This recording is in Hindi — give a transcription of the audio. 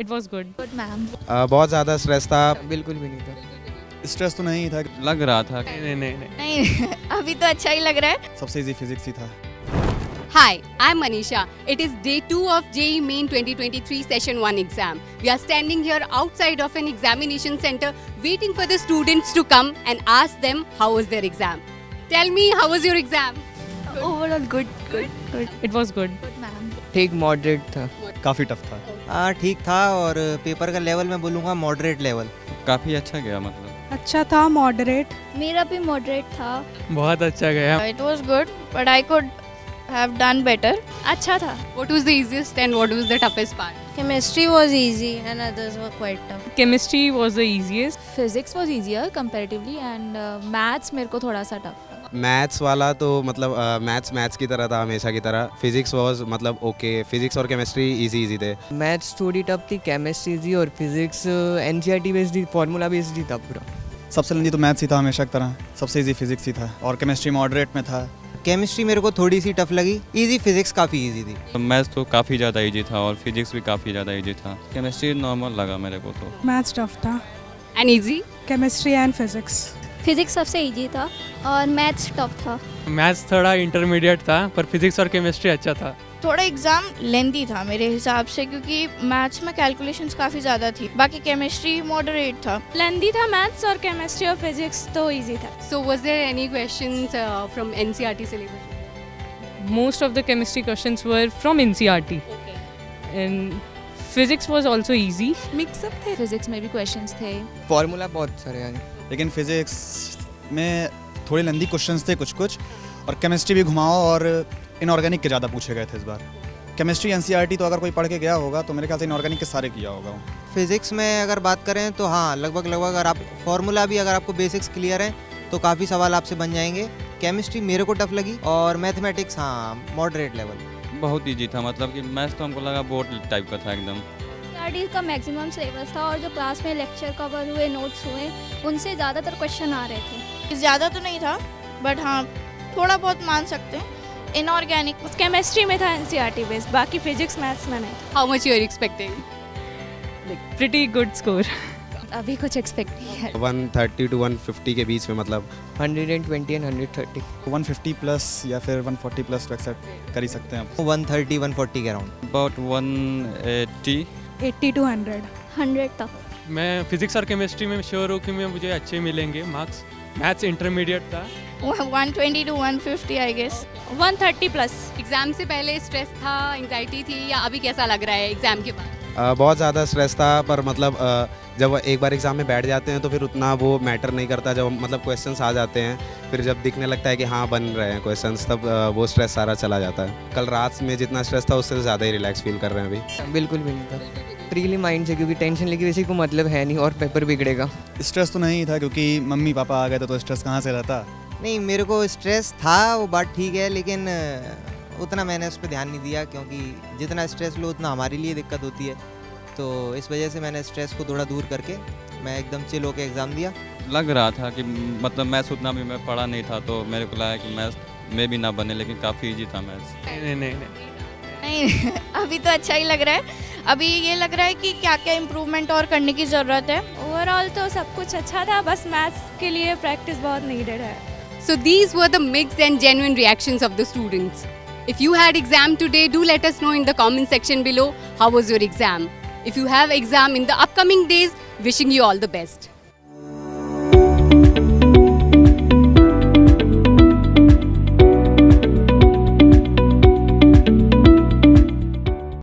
It was good. Good ma'am. बहुत ज़्यादा स्ट्रेस था? बिल्कुल भी नहीं था। स्ट्रेस तो नहीं था, लग रहा था। नहीं नहीं नहीं, अभी तो अच्छा ही लग रहा है। सबसे इजी फिजिक्स ही था। Hi, I'm Manisha. It is day 2 of JEE Main 2023 Session 1 exam. We are standing here outside of an examination center waiting for the students to come and ask them how was their exam. Tell me, how was your exam? Good. Overall good, good, good. It was good. Good ma'am. ठीक moderate था। काफ़ी tough था। हाँ ठीक था और paper का level मैं बोलूँगा moderate level। काफ़ी अच्छा गया मतलब। अच्छा था, moderate। मेरा भी moderate था। बहुत अच्छा गया। It was good, but I could have done better. अच्छा था। What was the easiest and what was the toughest part? Chemistry was easy and others were quite tough. Chemistry was the easiest. Physics was easier comparatively and maths मेरे को थोड़ा सा tough था। Maths वाला तो मतलब maths की तरह था हमेशा की तरह। Physics was मतलब okay, physics और chemistry easy थे। Maths थोड़ी tough थी, chemistry easy और physics NCERT based ही, formula based ही था पूरा। सबसे लंबी तो maths ही था हमेशा की तरह, सबसे easy physics ही था और chemistry moderate में था। केमिस्ट्री मेरे को थोड़ी सी टफ लगी, इजी फिजिक्स काफ़ी इजी थी। मैथ्स तो काफ़ी ज़्यादा इजी था और फिजिक्स भी काफ़ी ज़्यादा इजी था। केमिस्ट्री नॉर्मल लगा मेरे को तो। मैथ्स टफ था and easy. Chemistry and physics. Physics सबसे इजी था और मैथ्स टफ था। मैथ्स थोड़ा इंटरमीडिएट था पर फिजिक्स और केमिस्ट्री अच्छा था। थोड़ा एग्ज़ाम लेंथी था मेरे हिसाब से क्योंकि मैथ्स में कैलकुलेशंस काफ़ी ज़्यादा थी, बाकी केमिस्ट्री मॉडरेट था। लेंथी था मैथ्स और केमिस्ट्री और फिजिक्स तो इजी था। So was there any questions from NCERT syllabus? Most of the chemistry questions were from NCERT and physics was also easy. Mix up थे, फिजिक्स में भी क्वेश्चंस थे, फार्मूला बहुत सारे आए, लेकिन फिजिक्स में थोड़े लेंथी क्वेश्चंस थे कुछ और केमिस्ट्री भी घुमाओ और इनऑर्गेनिक के ज़्यादा पूछे गए थे इस बार। केमिस्ट्री एनसीईआरटी तो अगर कोई पढ़ के गया होगा तो मेरे ख्याल से इनऑर्गेनिक के सारे किया होगा। फिजिक्स में अगर बात करें तो हाँ लगभग अगर आप फार्मूला भी अगर आपको बेसिक्स क्लियर हैं तो काफ़ी सवाल आपसे बन जाएंगे। केमिस्ट्री मेरे को टफ लगी और मैथमेटिक्स हाँ मॉडरेट लेवल। बहुत ईजी था मतलब कि मैथ्स तो हमको लगा बोर्ड टाइप का था एकदम। एनसीईआरटी का मैक्सिमम सिलेबस था और जो क्लास में लेक्चर कवर हुए, नोट्स हुए, उनसे ज़्यादातर क्वेश्चन आ रहे थे। ज़्यादा तो नहीं था बट हाँ थोड़ा बहुत मान सकते हैं। इनऑर्गेनिक केमिस्ट्री में था एनसीईआरटी बेस्ड, बाकी फिजिक्स मैथ्स में नहीं। How much you are expecting? Like pretty good score. अभी कुछ एक्सपेक्ट नहीं है। 130 टू 150 के बीच में मतलब 120 एंड 130। 150 प्लस या फिर 140 प्लस तो एक्सेप्ट कर ही सकते हैं आप। 130 140 के अराउंड। अबाउट 180 80 टू 100 100 तक। मैं फिजिक्स और केमिस्ट्री में श्योर हूँ कि मैं मुझे अच्छे मिलेंगे मार्क्स। मैथ्स इंटरमीडिएट था। 120 to 150 I guess. 130 plus. Exam से पहले स्ट्रेस था, एंजाइटी थी, या अभी कैसा लग रहा है एग्ज़ाम के बाद? बहुत ज़्यादा स्ट्रेस था पर मतलब जब एक बार एग्ज़ाम में बैठ जाते हैं तो फिर उतना वो मैटर नहीं करता। जब मतलब क्वेश्चंस आ जाते हैं फिर जब दिखने लगता है कि हाँ बन रहे हैं क्वेश्चंस तब वो स्ट्रेस सारा चला जाता है। कल रात में जितना स्ट्रेस था उससे ज़्यादा ही रिलैक्स फील कर रहे हैं अभी। बिल्कुल भी नहीं था। फ्रीली माइंड से क्योंकि टेंशन लेके वैसे को मतलब है नहीं और पेपर बिगड़ेगा। स्ट्रेस तो नहीं था क्योंकि मम्मी पापा आ गए तो स्ट्रेस कहाँ से रहता। नहीं मेरे को स्ट्रेस था वो बात ठीक है लेकिन उतना मैंने उस पर ध्यान नहीं दिया क्योंकि जितना स्ट्रेस लो उतना हमारे लिए दिक्कत होती है तो इस वजह से मैंने स्ट्रेस को थोड़ा दूर करके मैं एकदम चिल होकर एग्ज़ाम दिया। लग रहा था कि मतलब मैथ्स उतना भी मैं पढ़ा नहीं था तो मेरे को लगा कि मैथ्स में भी ना बने लेकिन काफ़ी ईजी था मैथ्स। नहीं नहीं नहीं, अभी तो अच्छा ही लग रहा है। अभी ये लग रहा है कि क्या क्या इम्प्रूवमेंट और करने की ज़रूरत है। ओवरऑल तो सब कुछ अच्छा था, बस मैथ्स के लिए प्रैक्टिस बहुत नीडेड है। So these were the mixed and genuine reactions of the students. If you had exam today, do let us know in the comment section below how was your exam. If you have exam in the upcoming days, wishing you all the best.